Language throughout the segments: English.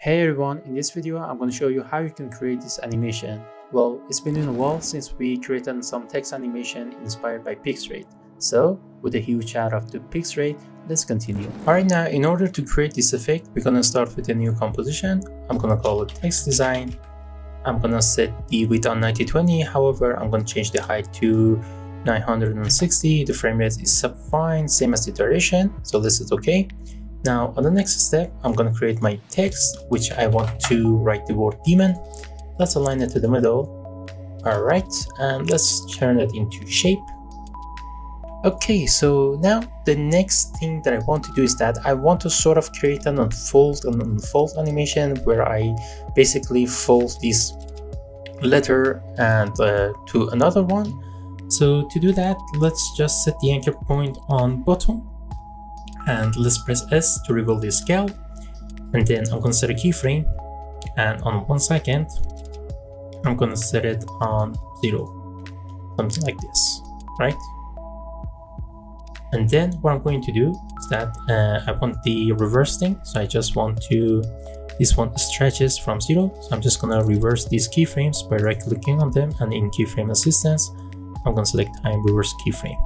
Hey everyone, in this video I'm going to show you how you can create this animation. Well, it's been a while since we created some text animation inspired by Pixrate. So, with a huge shout out to Pixrate, let's continue. Alright, now in order to create this effect, we're going to start with a new composition. I'm going to call it text design. I'm going to set the width on 9020, however, I'm going to change the height to 960. The frame rate is fine, same as the duration, so let's hit OK. Now on the next step, I'm going to create my text, which I want to write the word demon. Let's align it to the middle. Alright, and let's turn it into shape. Okay, so now the next thing that I want to do is that I want to sort of create an unfold animation where I basically fold this letter and to another one. So to do that, let's just set the anchor point on bottom. And let's press S to reveal the scale, and then I'm going to set a keyframe, and on 1 second I'm going to set it on 0, something like this, right? And then what I'm going to do is that I want the reverse thing, so I just want to, this one stretches from 0, so I'm just going to reverse these keyframes by right clicking on them, and in keyframe assistance I'm going to select time reverse keyframe.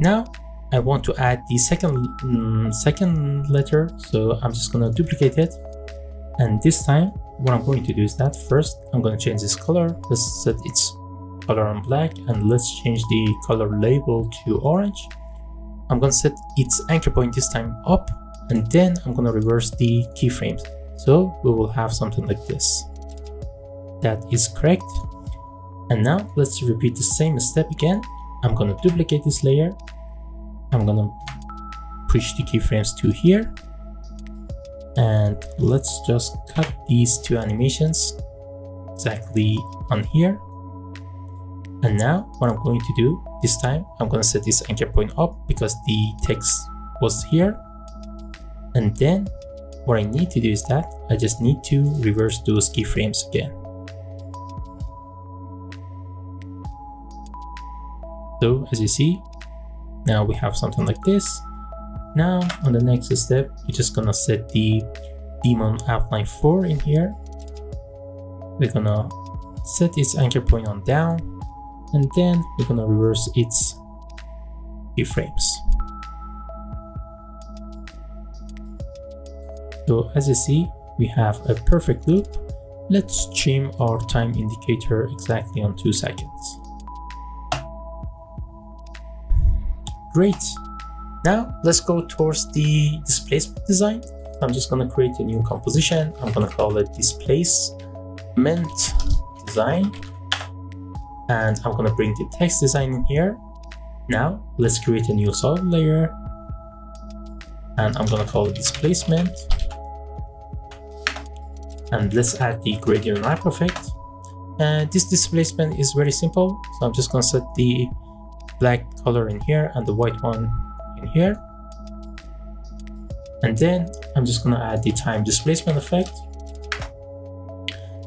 Now I want to add the second letter, so I'm just going to duplicate it, and this time what I'm going to do is that first I'm going to change this color. Let's set its color on black, and let's change the color label to orange. I'm going to set its anchor point this time up, and then I'm going to reverse the keyframes, so we will have something like this. That is correct. And now let's repeat the same step again. I'm going to duplicate this layer. I'm gonna push the keyframes to here, and let's just cut these two animations exactly on here. And now what I'm going to do this time, I'm gonna set this anchor point up because the text was here, and then what I need to do is that I just need to reverse those keyframes again. So as you see, now we have something like this. Now on the next step, we're just gonna set the demon outline 4 in here. We're gonna set its anchor point on down, and then we're gonna reverse its keyframes. So as you see, we have a perfect loop. Let's trim our time indicator exactly on 2 seconds. Great. Now let's go towards the displacement design. I'm just going to create a new composition. I'm going to call it displacement design, and I'm going to bring the text design in here. Now let's create a new solid layer, and I'm going to call it displacement, and let's add the gradient wrap effect. And this displacement is very simple, so I'm just going to set the black color in here and the white one in here, and then I'm just gonna add the time displacement effect.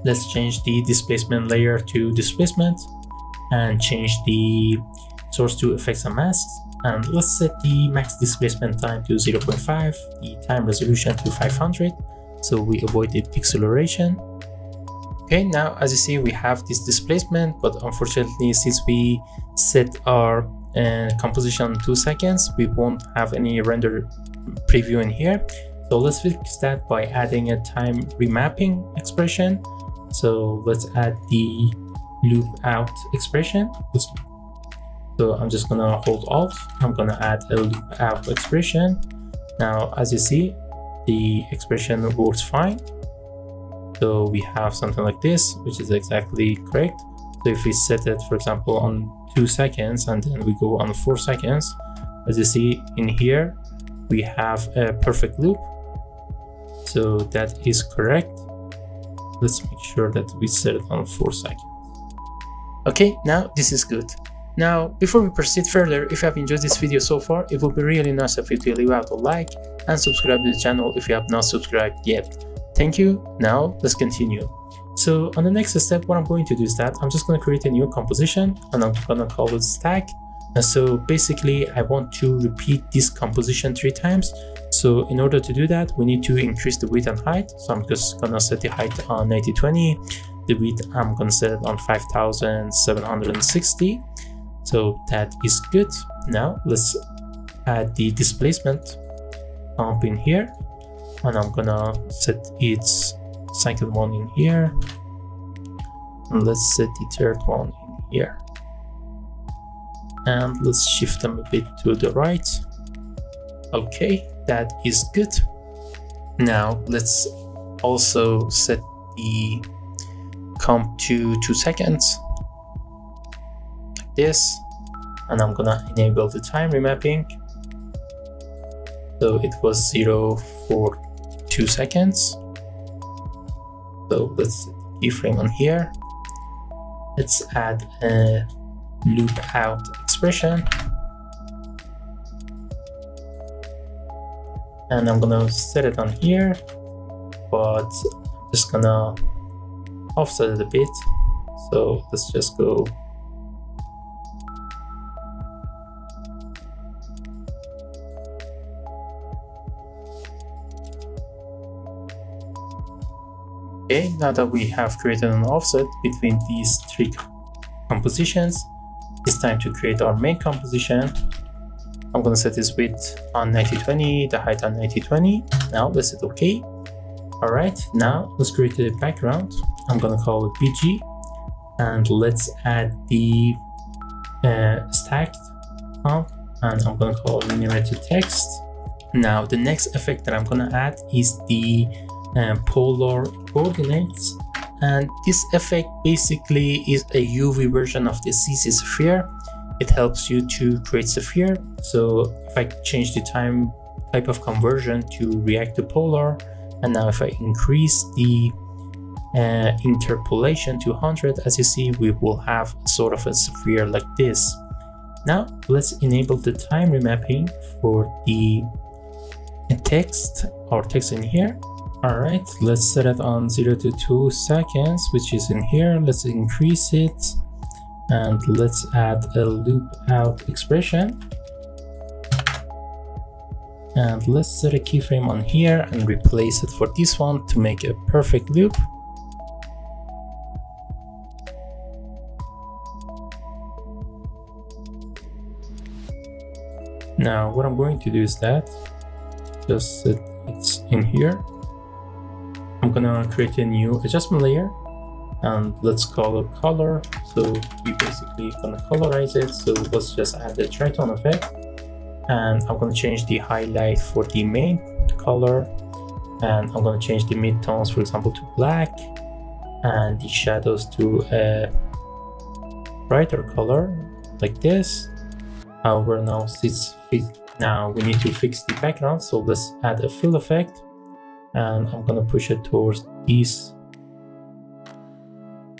Let's change the displacement layer to displacement, and change the source to effects and masks, and let's set the max displacement time to 0.5, the time resolution to 500, so we avoid the pixelation. Okay, now as you see, we have this displacement, but unfortunately since we set our composition in 2 seconds, we won't have any render preview in here. So let's fix that by adding a time remapping expression. So let's add the loop out expression. So I'm just gonna hold alt, I'm gonna add a loop out expression. Now as you see, the expression works fine. So we have something like this, which is exactly correct. So if we set it, for example, on 2 seconds, and then we go on 4 seconds, as you see in here, we have a perfect loop. So that is correct. Let's make sure that we set it on 4 seconds. Okay, now this is good. Now, before we proceed further, if you have enjoyed this video so far, it would be really nice of you to leave out a like and subscribe to the channel if you have not subscribed yet. Thank you. Now let's continue. So on the next step, what I'm going to do is that I'm just going to create a new composition, and I'm going to call it stack. And so basically I want to repeat this composition 3 times. So in order to do that, we need to increase the width and height. So I'm just gonna set the height on 8020. The width I'm gonna set it on 5760. So that is good. Now let's add the displacement up in here, and I'm gonna set its second one in here, and let's set the third one in here, and let's shift them a bit to the right. Okay, that is good. Now let's also set the comp to 2 seconds like this, and I'm gonna enable the time remapping. So it was 0 for 2 seconds. So let's set the keyframe on here. Let's add a loop out expression, and I'm gonna set it on here, but I'm just gonna offset it a bit. So let's just go . Okay, now that we have created an offset between these three compositions, it's time to create our main composition. I'm gonna set this width on 9020, the height on 9020. Now let's hit OK. Alright, now let's create a background. I'm gonna call it BG, and let's add the stacked comp, and I'm gonna call it linear to text. Now the next effect that I'm gonna add is the polar coordinates, and this effect basically is a UV version of the CC sphere. It helps you to create sphere. So if I change the time type of conversion to react to polar, and now if I increase the interpolation to 100, as you see, we will have sort of a sphere like this. Now let's enable the time remapping for the text or text in here. All right, let's set it on 0 to 2 seconds, which is in here. Let's increase it, and let's add a loop out expression, and let's set a keyframe on here and replace it for this one to make a perfect loop. Now what I'm going to do is that just set it in here. I'm gonna create a new adjustment layer, and let's call it color. So we basically gonna colorize it. So let's just add the tritone effect, and I'm gonna change the highlight for the main color, and I'm gonna change the mid tones, for example, to black, and the shadows to a brighter color like this. However, now we need to fix the background. So let's add a fill effect, and I'm gonna push it towards this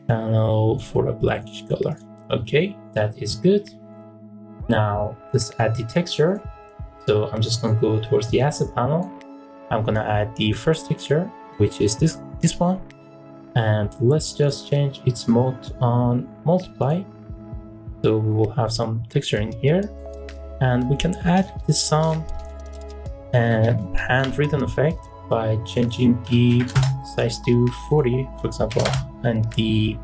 channel for a black color. Okay, that is good. Now let's add the texture. So I'm just gonna go towards the asset panel. I'm gonna add the first texture, which is this one, and let's just change its mode on multiply. So we will have some texture in here, and we can add this some handwritten effect by changing the size to 40, for example, and the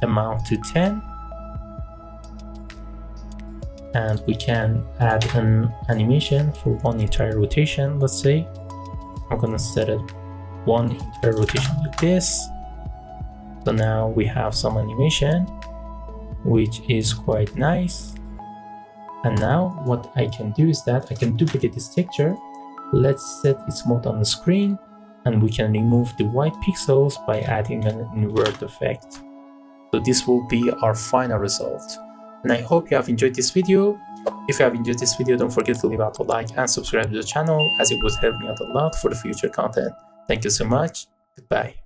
amount to 10, and we can add an animation for one entire rotation. Let's say I'm gonna set it one entire rotation like this. So now we have some animation, which is quite nice. And now what I can do is that I can duplicate this texture. Let's set its mode on the screen, and we can remove the white pixels by adding an invert effect. So this will be our final result. And I hope you have enjoyed this video. If you have enjoyed this video, don't forget to leave out a like and subscribe to the channel, as it would help me out a lot for the future content. Thank you so much. Goodbye.